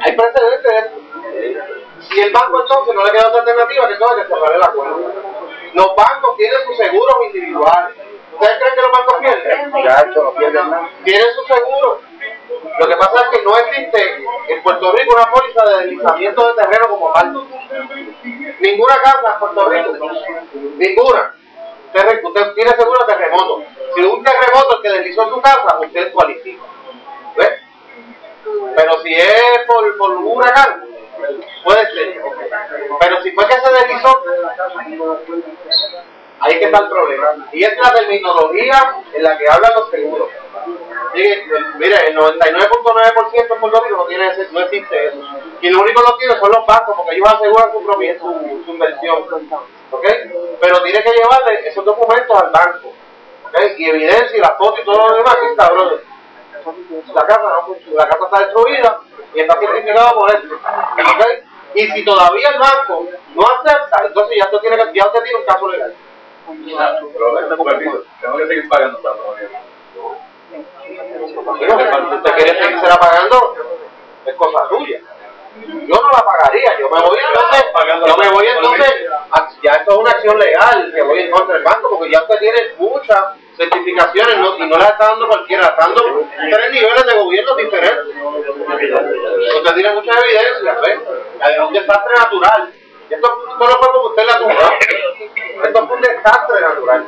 Hay precedentes de esto. Y el banco entonces no le queda otra alternativa que entonces cerrarle la cuenta. Los bancos tienen sus seguros individuales. ¿Ustedes creen que los bancos pierden? Muchachos, no pierden nada. Tienen sus seguros. Lo que pasa es que no existe en Puerto Rico una póliza de deslizamiento de terreno como tal. Ninguna casa en Puerto Rico. Ninguna. Usted, usted tiene seguro de terremoto. Si un terremoto el que deslizó en su casa, usted cualifica. ¿Ves? Pero si es por, por un huracán, puede ser. Pero si fue que se deslizó, ahí que está el problema. Y es la terminología en la que hablan los seguros. Mire, el noventa y nueve punto nueve por ciento de Puerto Rico no tiene ese, no existe eso. Y lo único que lo tienen son los bancos, porque ellos aseguran su propiedad, su, su inversión. ¿Okay? Pero tiene que llevarle esos documentos al banco. ¿Okay? Y evidencia y las fotos y todo lo demás, aquí está, brother. La casa, ¿no? La casa está destruida y está certificada por esto, ¿okay? Y si todavía el banco no acepta, entonces ya usted tiene que ya usted tiene un caso legal. Pero tengo que seguir pagando para todavía. Si usted quiere seguirse pagando, es cosa suya. Yo no la pagaría, yo me voy entonces, yo me voy entonces, ya esto es una acción legal, que voy en contra del banco, porque ya usted tiene muchas certificaciones, ¿no? Y no la está dando cualquiera, la está dando tres niveles de gobierno diferentes. Usted tiene muchas evidencias, ¿ves? Hay un desastre natural. Esto solo fue porque usted la tuvo. Esto fue un desastre natural,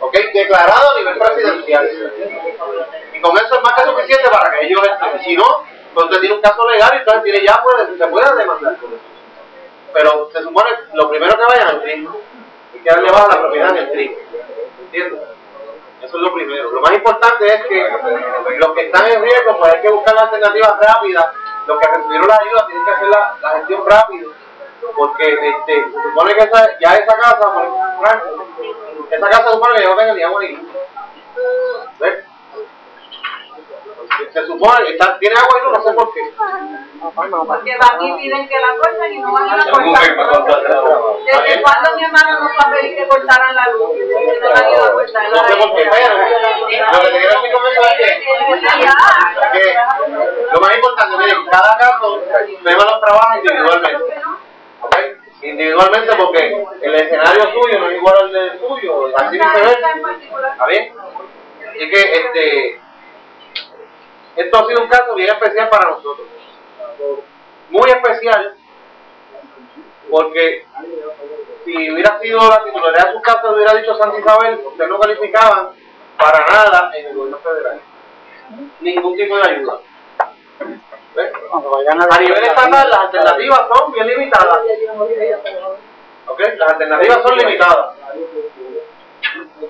¿ok? Declarado a nivel presidencial. Y con eso es más que suficiente para que ellos estén. Si no, entonces tiene un caso legal y entonces tiene ya puede, se puede demandar. Pero se supone lo primero que vayan al trigo y que darle baja la propiedad en el trigo. ¿Entiendes? Eso es lo primero. Lo más importante es que los que están en riesgo, pues hay que buscar las alternativas rápidas. Los que recibieron la ayuda tienen que hacer la, la gestión rápida. Porque este, se supone que esa, ya esa casa, por ejemplo, esa casa se supone que yo tengo el día bonito. ¿Ves? Se supone que está, tiene agua y no, no sé por qué. Porque van y piden que la corten y no van a la cortar. ¿Desde cuándo mi hermano nos va a pedir que cortaran la luz? Que no han ido a cortar la luz. No sé por qué, pero lo que te quiero decir con eso es que, que lo más importante, miren, cada caso, FEMA los trabaja individualmente. ¿Okay? Individualmente, porque el escenario suyo no es igual al del suyo, así viceversa. ¿Está bien? Así que este. Esto ha sido un caso bien especial para nosotros. Muy especial, porque si hubiera sido la titularidad de sus casos, hubiera dicho Santa Isabel, ustedes no calificaban para nada en el gobierno federal. Ningún tipo de ayuda. ¿Ves? A nivel estatal, las alternativas son bien limitadas. ¿Okay? Las alternativas son limitadas.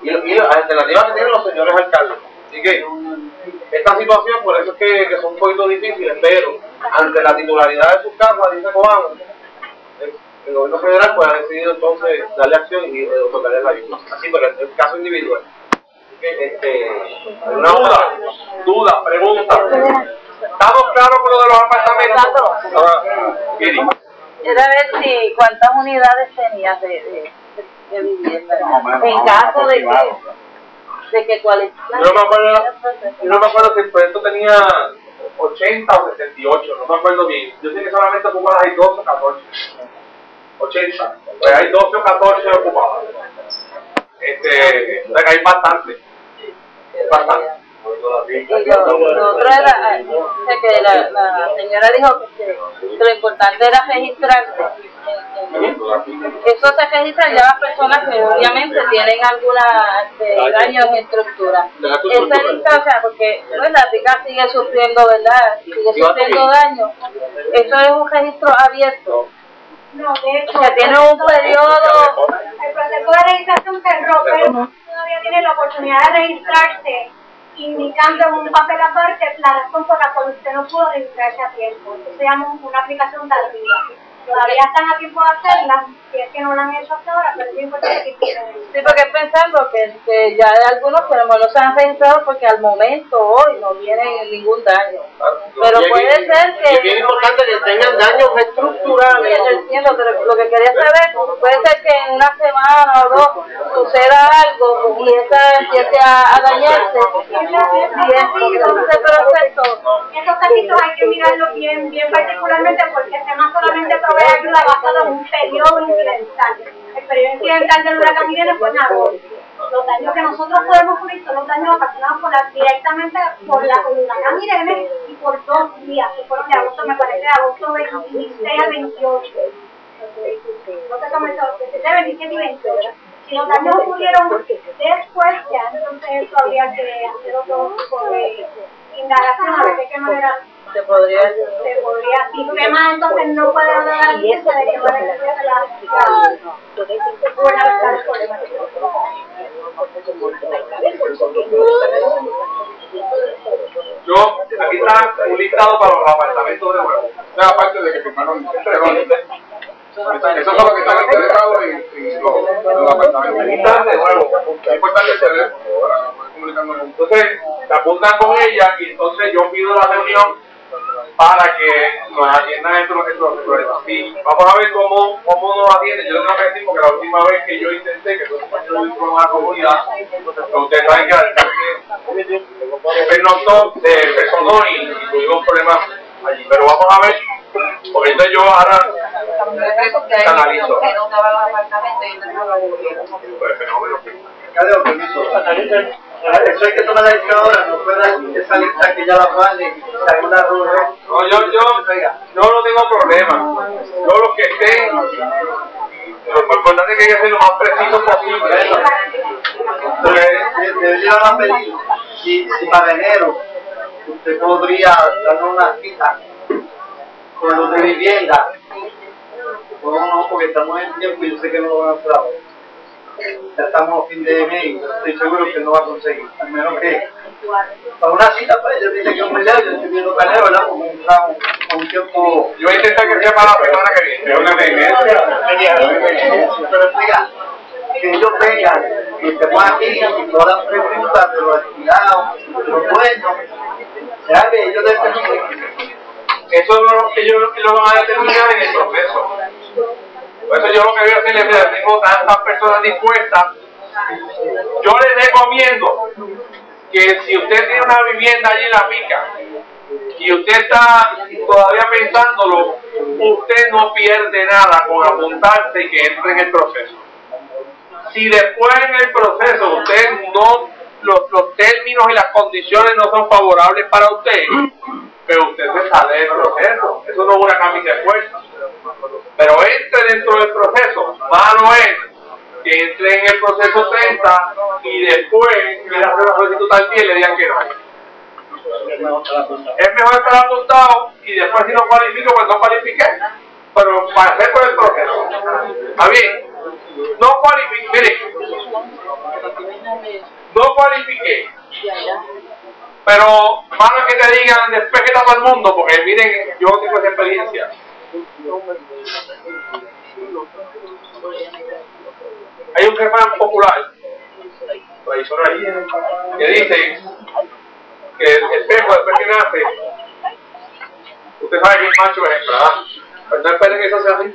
Y, y las alternativas que tienen los señores alcaldes. Así que esta situación, por eso es que, que son un poquito difíciles, pero ante la titularidad de sus casas, dice Coamo, el, el gobierno federal pues ha decidido entonces darle acción y otorgarle la ayuda. Así, pero es el caso individual. Este, una duda, duda, pregunta. ¿Estamos claros con lo de los apartamentos? Quiero ver si cuántas unidades tenías de, de, de vivienda en caso de que... de que cuál es. Yo me acuerdo, no me acuerdo si el proyecto tenía ochenta o setenta y ocho, no me acuerdo bien. Yo sé que solamente ocupadas hay doce o catorce. ochenta, pues hay doce o catorce ocupadas. Este, o sea que hay bastante. Bastante. Nosotros era, que la, la señora dijo que, que lo importante era registrarse. Eso se registra ya las personas que obviamente tienen alguna este, daños en estructura. Esa distancia, porque pues, la pica sigue sufriendo, ¿verdad? Sigue sufriendo daño. Eso es un registro abierto. No, de hecho, que tiene un periodo. El proceso de registración se rompe. Todavía tiene la oportunidad de registrarse, indicando en un papel aparte la razón por la cual usted no pudo registrarse a tiempo. Eso se llama una aplicación tardía. Todavía están a tiempo de hacerla, si es que no la han hecho hasta ahora, pero es importante que tienen. Sí, porque pensando que, que ya de algunos pero no se han registrado porque al momento hoy no tienen ningún daño. Pero puede ser que... Es bien importante que tengan daños estructurales. Yo entiendo, pero lo que quería saber, puede ser que en una semana o dos suceda algo y esa empiece a, a dañarse. Y es ese proceso. Esos casos hay que mirarlo bien, bien particularmente porque se más solamente probable de ayuda basada en un periodo incidental. El periodo incidental del huracán Irene fue nada. Los daños que nosotros podemos cubrir son los daños ocasionados por la, directamente por la huracán Irene y por dos días, que fueron de agosto, me parece, de agosto veintiséis al veintiocho. No sé cómo es, veintisiete y veintiocho. Si los daños ocurrieron después, ya entonces eso habría que hacer otro tipo de indagación a ver de qué manera. Se podría, se podría, si FEMA entonces no puede dar licencia de que para que se la aplicación, por la verdad, por el yo, aquí está un listado para los apartamentos de nuevo. Nada, aparte de que firmaron tres. Eso es lo que están interesados en los apartamentos. Aquí está de nuevo. Es importante tener, ahora me voy comunicando. Entonces, se apuntan con ella y entonces yo pido la reunión para que nos atiendan estos problemas. Y vamos a ver cómo, cómo nos atienden. Yo tengo que decir porque la última vez que yo intenté, que yo lo hice con la comunidad, ustedes saben que el pernoctó se personó y tuvimos problemas allí. Pero vamos a ver, porque entonces yo ahora canalizo. Pues fenómeno. Claro, permiso. Eso hay que tomar la lista ahora, no puede dar esa lista que ya la vale, sale una rueda. No, yo, yo, yo no tengo problema. Yo los que estén, lo importante que ser lo más preciso posible. Entonces, yo le pedí, si, si para enero usted podría darnos una cita con los de vivienda. No, no, porque estamos en tiempo y yo sé que no lo van a hacer ahora. Ya estamos a fin de mes, estoy seguro que no va a conseguir. Al menos que para una cita, pues, yo dice que yo me leo, yo estoy viendo calero, ¿verdad? Como un, un tiempo. Yo voy a intentar que sea para la semana que viene. Pero una diga, que ellos vengan, que estemos aquí, que todas las preguntas de los activados, de los buenos, ya que ellos determinen. Eso no, ellos lo van a determinar en el proceso. Por eso yo lo que voy a hacer es que tengo tantas personas dispuestas. Yo les recomiendo que si usted tiene una vivienda allí en la Pica y usted está todavía pensándolo, usted no pierde nada con apuntarse y que entre en el proceso. Si después en el proceso usted no, los, los términos y las condiciones no son favorables para usted, pero usted se sale del proceso. Eso no es una camisa de fuerza. Pero entre dentro del proceso. Malo es que entre en el proceso treinta y después le hacen una solicitud al pie y le digan que no. Es mejor estar apuntado y después, si no cualifico, pues no cualifique. Pero pasé por el proceso. ¿Está bien? No cualifique. Mire. No cualifique. Pero malo es que te digan después que está todo el mundo, porque miren, yo tengo esa experiencia. Hay un refrán popular tradicional que dice que el, el perro después que nace, usted sabe que el macho es hembra, pero no esperen que eso sea así.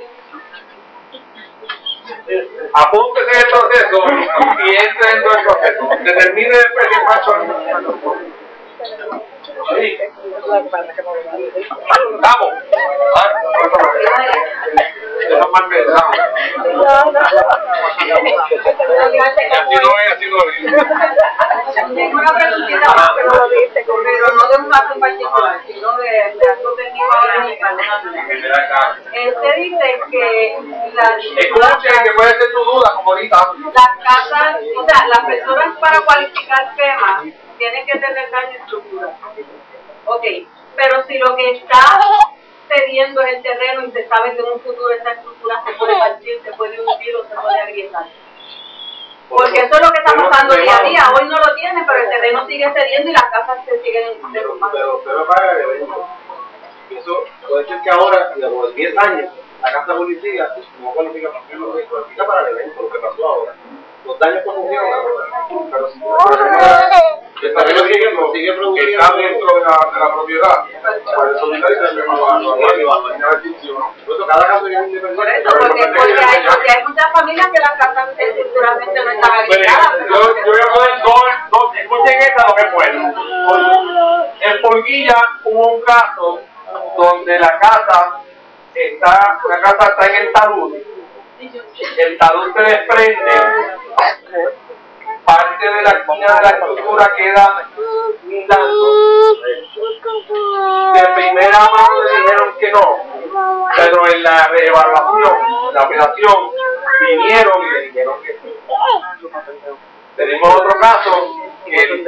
Apúntese en el proceso y entre dentro del proceso, determine después que el macho es hembra. Sí. Vamos. Así no es, así no es. Ninguna preguntita más que no lo dice, pero no de un caso en particular, sino de actos técnicos ahora. Usted dice que las... Escuchen, que puede ser tu duda, como ahorita. Las casas, o sea, las personas para cualificar temas tienen que tener daño estructural. Ok, pero si lo que está cediendo es el terreno y se sabe que en un futuro esa estructura se puede partir, se puede hundir o se puede agrietar. Porque eso es lo que está pasando día a día. Hoy no lo tiene, pero el terreno sigue cediendo y las casas se siguen derrumbando. Pero, pero, pero, eso puede ser que ahora, de los diez años, la casa policía no cualifica para el evento, cualifica para el evento, lo que pasó ahora. Los daños produjeron ahora. El terreno sigue, no, sigue produciendo, está dentro de la, de la propiedad. Para el solidario se le va a la extinción. Cada caso es independiente. Por eso, porque, porque hay, porque hay muchas familias que las casas estructuralmente no están habilitadas. Yo, yo voy a poner dos, dos, escuchen esta lo que puedo. En Porguilla hubo un caso donde la casa está, la casa está en el talud. El talud se desprende. Parte de la esquina de la estructura queda blindando. De primera mano le dijeron que no, pero en la reevaluación, en la operación, vinieron y le dijeron que sí. Tenemos otro caso que el,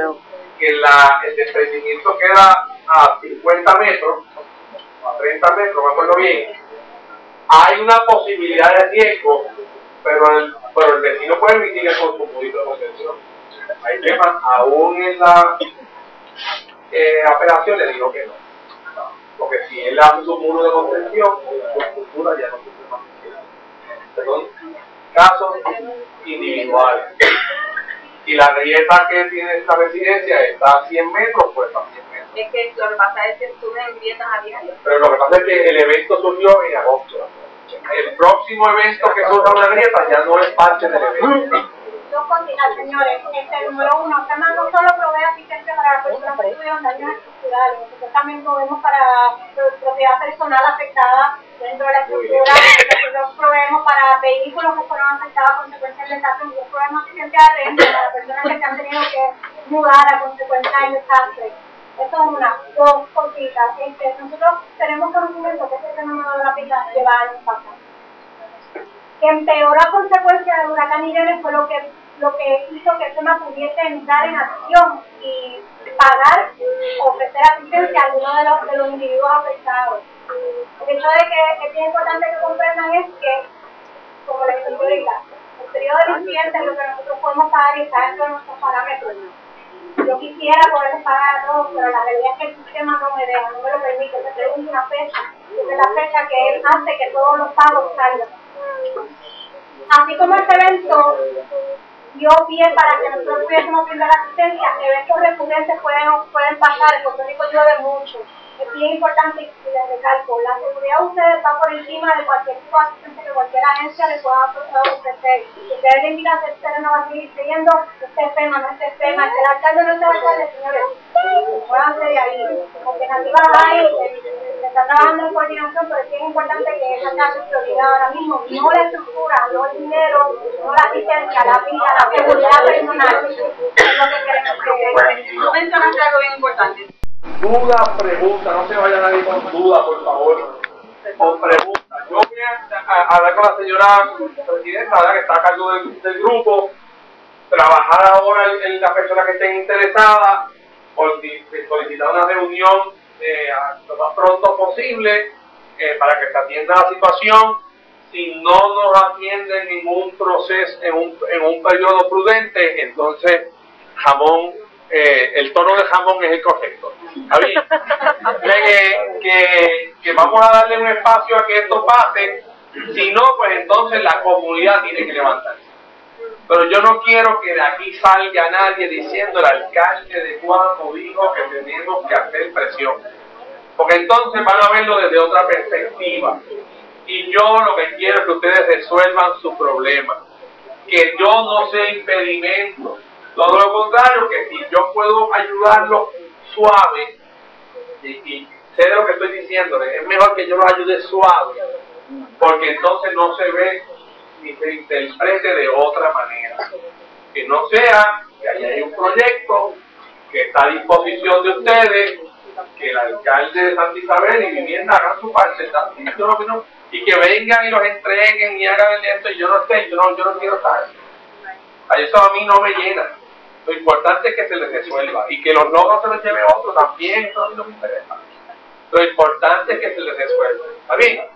que la, el desprendimiento queda a cincuenta metros, a treinta metros, me acuerdo bien. Hay una posibilidad de riesgo, pero el Pero el vecino puede mitigar con su público de protección. Hay temas, aún en la eh, operación le digo que no. Porque si él hace su muro de contención, su estructura ya no se puede mantener. Perdón, casos individuales. Y la grieta que tiene esta residencia está a cien metros, pues está a cien metros. Es que lo que pasa es que surgen grietas a diario. Pero lo que pasa es que el evento surgió en agosto. El próximo evento que surja una grieta ya no es parte del evento. Dos cositas, señores. Este, número uno, FEMA no solo provee asistencia para las personas que tuvieron daños estructurales, nosotros también proveemos para propiedad personal afectada dentro de la estructura, nosotros proveemos para vehículos que fueron afectados a consecuencia del desastre, nosotros proveemos asistencia de renta para personas que se han tenido que mudar a consecuencia del desastre. Eso es una, dos cositas. Este, nosotros tenemos conocimiento que este fenómeno de la Pica lleva a impactar. que empeoró a consecuencia del huracán Irene, fue lo que, lo que hizo que FEMA pudiese entrar en acción y pagar, ofrecer asistencia a algunos de los, de los individuos afectados. El hecho de que es bien importante que comprendan es que, como les digo ahorita, el periodo del incidente es lo que nosotros podemos pagar y está dentro de nuestros parámetros. Yo quisiera poder pagar a todos, pero la realidad es que el sistema no me deja, no me lo permite. Me pregunto una fecha, que es la fecha que él hace que todos los pagos salgan. Así como este evento dio pie para que nosotros pudiésemos brindar asistencia, eventos recurrentes pueden, pueden pasar. En Puerto Rico llueve mucho. Es bien importante y les recalco, la seguridad de ustedes va por encima de cualquier tipo de asistencia que cualquier agencia les pueda ofrecer. Ustedes le invitan a ustedes no van a seguir creyendo, este es FEMA, no este es FEMA, el alcalde no es el alcalde, señores, muévanse de ahí, porque nativas hay, se está trabajando en coordinación, pero es bien importante que esa sea su prioridad ahora mismo, no la estructura, no el dinero, no la asistencia, la vida, la seguridad personal, es lo que queremos que no mencionaste algo bien importante. Dudas, preguntas, no se vaya nadie con dudas, por favor, con preguntas. Yo voy a hablar con la señora presidenta, ¿verdad?, que está a cargo del, del grupo, trabajar ahora en las personas que estén interesadas, solicitar una reunión eh, lo más pronto posible eh, para que se atienda la situación. Si no nos atienden en un proceso, en un, en un periodo prudente, entonces jamón, eh, el tono de jamón es el correcto. Javi, que, que, que vamos a darle un espacio a que esto pase, si no, pues entonces la comunidad tiene que levantarse. Pero yo no quiero que de aquí salga nadie diciendo el alcalde de Coamo dijo que tenemos que hacer presión, porque entonces van a verlo desde otra perspectiva. Y yo lo que quiero es que ustedes resuelvan su problema, que yo no sea impedimento, todo lo contrario, que si yo puedo ayudarlos suave, y, y sé de lo que estoy diciendo, es mejor que yo los ayude suave, porque entonces no se ve ni se interprete de otra manera. Que no sea que ahí hay un proyecto que está a disposición de ustedes, que el alcalde de Santa Isabel y Vivienda hagan su parte, y que vengan y los entreguen y hagan esto, y yo no esté, yo no, yo no quiero estar. A eso a mí no me llena. Lo importante es que se les resuelva y que los logros se los lleve otro también, eso a mí no me interesa. Lo importante es que se les resuelva. ¿Está bien?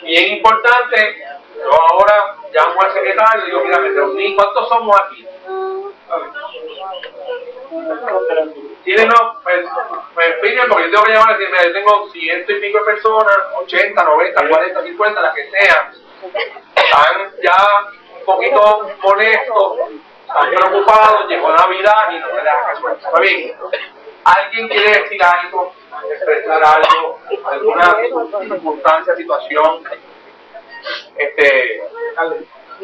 Y es importante, yo ahora llamo al secretario y digo, mira, me reuní, ¿cuántos somos aquí? Tienen, no, pues, me expliquen porque yo tengo que llamar y decir, mira, tengo ciento y pico de personas, ochenta, noventa, cuarenta, cincuenta, las que sean, están ya un poquito molestos, están preocupados, llegó Navidad y no se les haga suerte. ¿Está bien? ¿Alguien quiere decir algo, expresar algo, alguna circunstancia, situación? Este,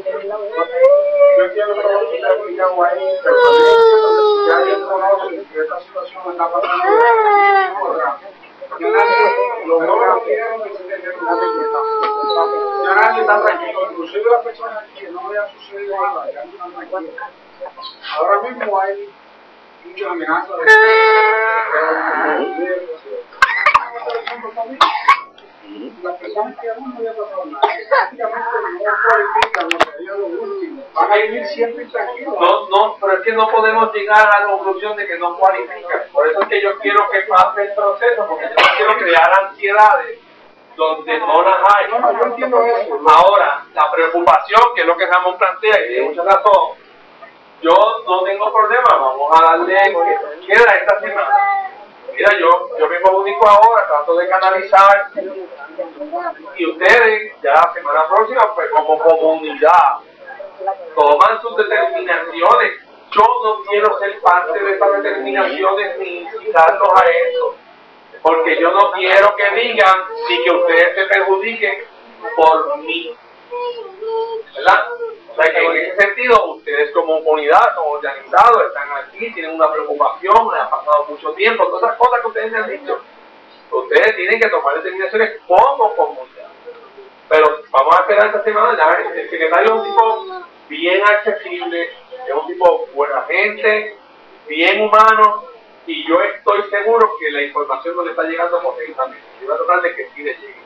yo quiero preguntar a mi Guay, personas que ya conocen que esta situación en la pandemia, yo nadie está tranquilo, inclusive las personas que no le han sucedido nada, ya no están tranquilos. Ahora mismo hay muchas amenazas de las personas que aún no le ha pasado nada, prácticamente no cualifican lo que sería lo último, van a vivir siempre tranquilos. No, no, pero es que no podemos llegar a la conclusión de que no cualifican. Por eso es que yo quiero que pase el proceso, porque yo no quiero crear ansiedades donde no las hay. No, no, yo entiendo eso. Ahora, la preocupación, que es lo que Ramón plantea, y de mucha razón, yo no tengo problema, vamos a darle que queda esta semana. Mira, yo, yo me comunico ahora, trato de canalizar, y ustedes, ya la semana próxima, pues como comunidad, toman sus determinaciones. Yo no quiero ser parte de esas determinaciones ni incitarlos a eso, porque yo no quiero que digan ni que ustedes se perjudiquen por mí, ¿verdad? O sea que en ese sentido, ustedes como comunidad, como organizados, están aquí, tienen una preocupación, ha pasado mucho tiempo, todas esas cosas que ustedes me han dicho, ustedes tienen que tomar determinaciones como comunidad. Pero vamos a esperar esta semana, ya el secretario es un tipo bien accesible, es un tipo buena gente, bien humano, y yo estoy seguro que la información no le está llegando correctamente. Yo voy a tratar de que sí le llegue.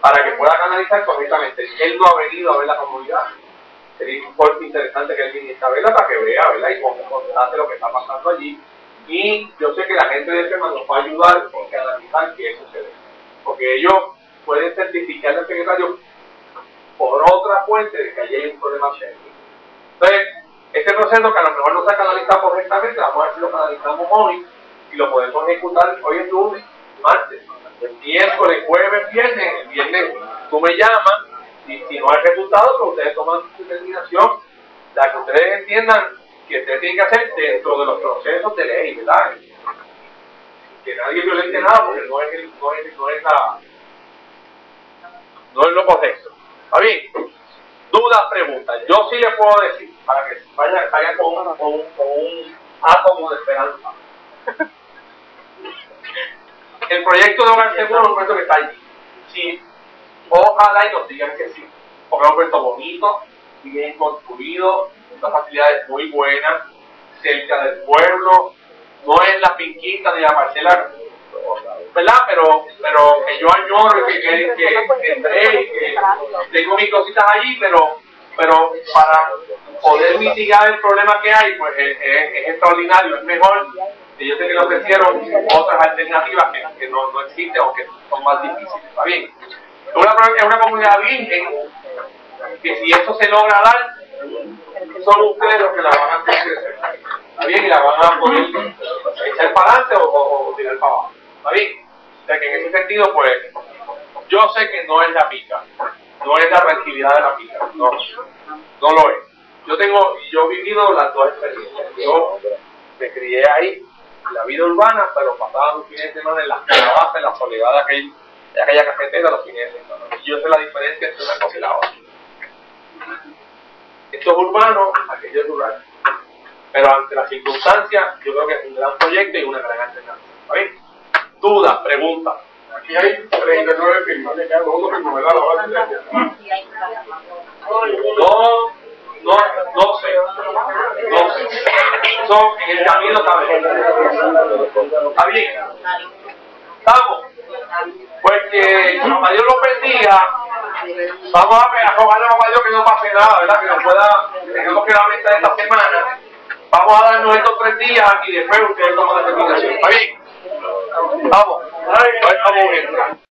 para que pueda canalizar correctamente. Él no ha venido a ver la comunidad. Sería un corte interesante que él viniera a verla para que vea, ¿verdad? Y contraste lo que está pasando allí. Y yo sé que la gente de FEMA nos va a ayudar porque analizar qué sucede. Porque ellos pueden certificar al secretario por otra fuente de que allí hay un problema serio. Entonces, este proceso que a lo mejor no se ha canalizado correctamente, vamos a ver si lo canalizamos hoy y lo podemos ejecutar hoy es lunes, martes, el miércoles, jueves, viernes. El viernes tú me llamas y si no hay resultado, pues ustedes toman su determinación, la que ustedes entiendan que ustedes tienen que hacer dentro de los procesos de ley, ¿verdad? Que nadie violente nada porque no es, el, no, es, no, es la, no es lo correcto. ¿Está bien? Dudas, preguntas. Yo sí les puedo decir, para que vayan, vayan con, un, con, un, con un átomo de esperanza. El proyecto de Omar Segura es un proyecto que está allí. Sí, ojalá y nos digan que sí. Porque es un proyecto bonito, bien construido, unas facilidades muy buenas, cerca del pueblo. No es la finquita ni la parcela, ¿verdad? Pero, pero que yo añoro que, que, que entré, que tengo mis cositas allí, pero, pero para poder mitigar el problema que hay, pues es, es, es extraordinario, es mejor. Y yo sé que le ofrecieron otras alternativas que, que no, no existen o que son más difíciles. ¿Está bien? Es una, es una comunidad virgen que si eso se logra dar, son ustedes los que la van a hacer crecer. ¿Está bien? Y la van a poder echar para adelante o, o, o tirar para abajo. ¿Está bien? O sea que en ese sentido, pues, yo sé que no es la pica, no es la tranquilidad de la pica, no, no lo es. Yo tengo, yo he vivido las dos experiencias. Yo me crié ahí, en la vida urbana, pero pasaba los fines de semana en las calabazas, en la soledad de, aquel, de aquella cafetera los fines de semana. Y yo sé la diferencia entre una cosa y la otra. Esto es urbano, aquello es rural. Pero ante las circunstancias, yo creo que es un gran proyecto y una gran alternativa. ¿Está bien? Dudas, preguntas. Aquí hay treinta y nueve firmas. No, no, no sé. No sé. Son en el camino también. ¿Está bien? ¿Estamos? Pues que Papá Dios los bendiga. Vamos a rogarle a Papá Dios que no pase nada, ¿verdad? Que nos pueda, tenemos que la meta de esta semana. Vamos a darnos estos tres días y después ustedes toman la determinación. ¿Está bien? Vamos. Ahí estamos bien.